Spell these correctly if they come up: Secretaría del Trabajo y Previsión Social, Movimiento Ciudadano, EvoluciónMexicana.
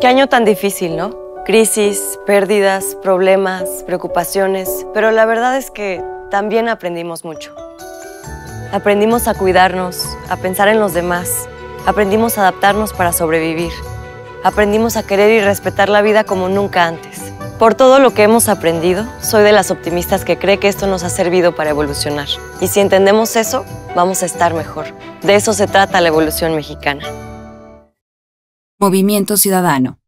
Qué año tan difícil, ¿no? Crisis, pérdidas, problemas, preocupaciones. Pero la verdad es que también aprendimos mucho. Aprendimos a cuidarnos, a pensar en los demás. Aprendimos a adaptarnos para sobrevivir. Aprendimos a querer y respetar la vida como nunca antes. Por todo lo que hemos aprendido, soy de las optimistas que cree que esto nos ha servido para evolucionar. Y si entendemos eso, vamos a estar mejor. De eso se trata la evolución mexicana. Movimiento Ciudadano.